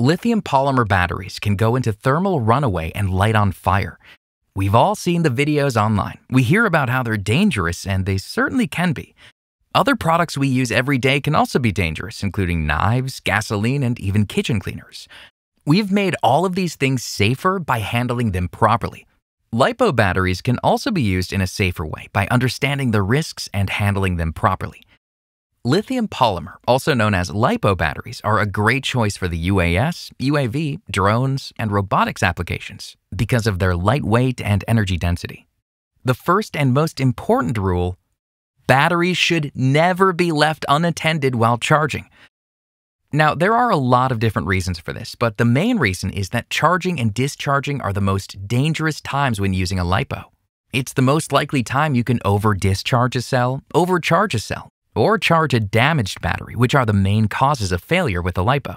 Lithium polymer batteries can go into thermal runaway and light on fire. We've all seen the videos online. We hear about how they're dangerous, and they certainly can be. Other products we use every day can also be dangerous, including knives, gasoline, and even kitchen cleaners. We've made all of these things safer by handling them properly. LiPo batteries can also be used in a safer way by understanding the risks and handling them properly. Lithium polymer, also known as LiPo batteries, are a great choice for the UAS, UAV, drones, and robotics applications because of their lightweight and energy density. The first and most important rule: batteries should never be left unattended while charging. Now, there are a lot of different reasons for this, but the main reason is that charging and discharging are the most dangerous times when using a LiPo. It's the most likely time you can over-discharge a cell, overcharge a cell, or charge a damaged battery, which are the main causes of failure with a LiPo.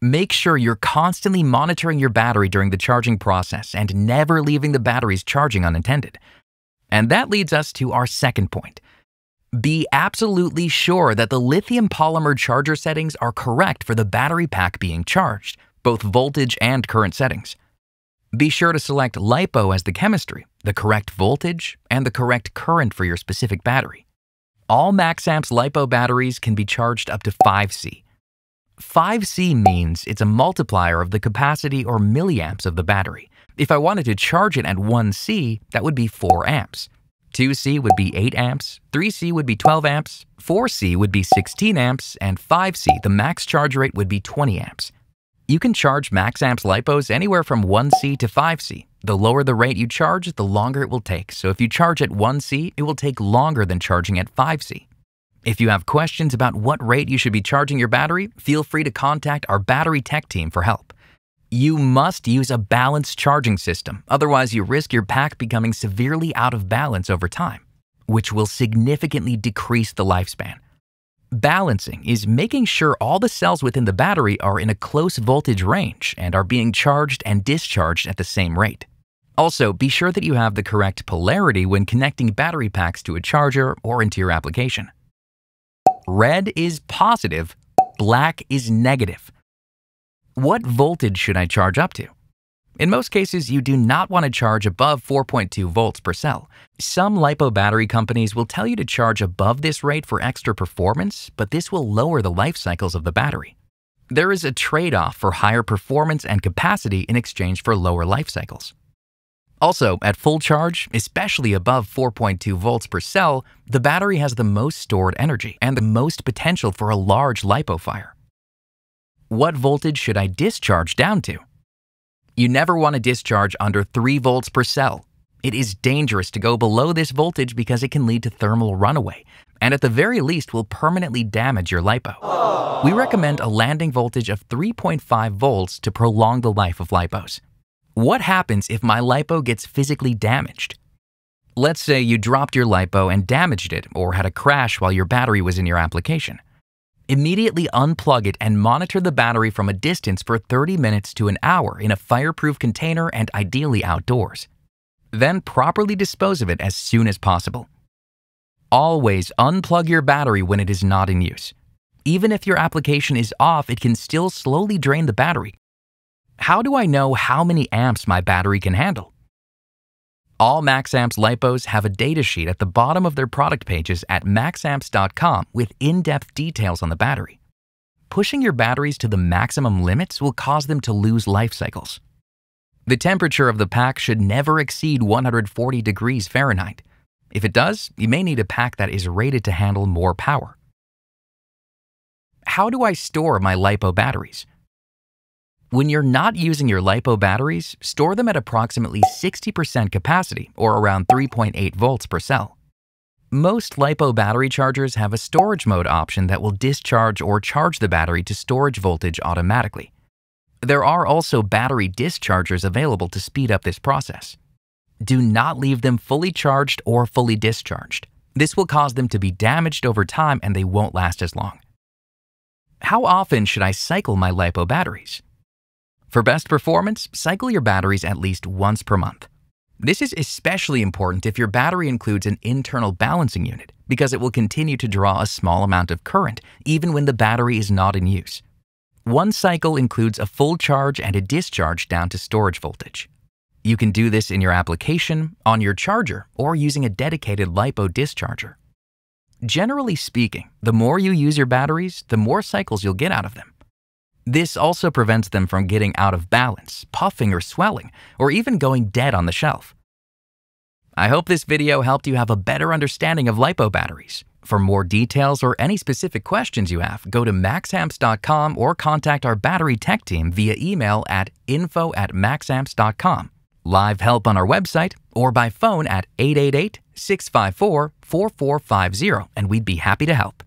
Make sure you're constantly monitoring your battery during the charging process and never leaving the batteries charging unattended. And that leads us to our second point. Be absolutely sure that the lithium polymer charger settings are correct for the battery pack being charged, both voltage and current settings. Be sure to select LiPo as the chemistry, the correct voltage, and the correct current for your specific battery. All MaxAmps LiPo batteries can be charged up to 5C. 5C means it's a multiplier of the capacity or milliamps of the battery. If I wanted to charge it at 1C, that would be 4 amps. 2C would be 8 amps, 3C would be 12 amps, 4C would be 16 amps, and 5C, the max charge rate, would be 20 amps. You can charge MaxAmps LiPos anywhere from 1C to 5C. The lower the rate you charge, the longer it will take. So if you charge at 1C, it will take longer than charging at 5C. If you have questions about what rate you should be charging your battery, feel free to contact our battery tech team for help. You must use a balanced charging system, otherwise you risk your pack becoming severely out of balance over time, which will significantly decrease the lifespan. Balancing is making sure all the cells within the battery are in a close voltage range and are being charged and discharged at the same rate. Also, be sure that you have the correct polarity when connecting battery packs to a charger or into your application. Red is positive, black is negative. What voltage should I charge up to? In most cases, you do not want to charge above 4.2 volts per cell. Some LiPo battery companies will tell you to charge above this rate for extra performance, but this will lower the life cycles of the battery. There is a trade-off for higher performance and capacity in exchange for lower life cycles. Also, at full charge, especially above 4.2 volts per cell, the battery has the most stored energy and the most potential for a large LiPo fire. What voltage should I discharge down to? You never want to discharge under 3 volts per cell. It is dangerous to go below this voltage because it can lead to thermal runaway, and at the very least will permanently damage your LiPo. Aww. We recommend a landing voltage of 3.5 volts to prolong the life of LiPos. What happens if my LiPo gets physically damaged? Let's say you dropped your LiPo and damaged it, or had a crash while your battery was in your application. Immediately unplug it and monitor the battery from a distance for 30 minutes to an hour in a fireproof container and ideally outdoors. Then properly dispose of it as soon as possible. Always unplug your battery when it is not in use. Even if your application is off, it can still slowly drain the battery. How do I know how many amps my battery can handle? All MaxAmps LiPos have a datasheet at the bottom of their product pages at MaxAmps.com with in-depth details on the battery. Pushing your batteries to the maximum limits will cause them to lose life cycles. The temperature of the pack should never exceed 140 degrees Fahrenheit. If it does, you may need a pack that is rated to handle more power. How do I store my LiPo batteries? When you're not using your LiPo batteries, store them at approximately 60% capacity, or around 3.8 volts per cell. Most LiPo battery chargers have a storage mode option that will discharge or charge the battery to storage voltage automatically. There are also battery dischargers available to speed up this process. Do not leave them fully charged or fully discharged. This will cause them to be damaged over time and they won't last as long. How often should I cycle my LiPo batteries? For best performance, cycle your batteries at least once per month. This is especially important if your battery includes an internal balancing unit, because it will continue to draw a small amount of current even when the battery is not in use. One cycle includes a full charge and a discharge down to storage voltage. You can do this in your application, on your charger, or using a dedicated LiPo discharger. Generally speaking, the more you use your batteries, the more cycles you'll get out of them. This also prevents them from getting out of balance, puffing or swelling, or even going dead on the shelf. I hope this video helped you have a better understanding of LiPo batteries. For more details or any specific questions you have, go to MaxAmps.com or contact our battery tech team via email at info@maxamps.com, live help on our website, or by phone at 888-654-4450, and we'd be happy to help.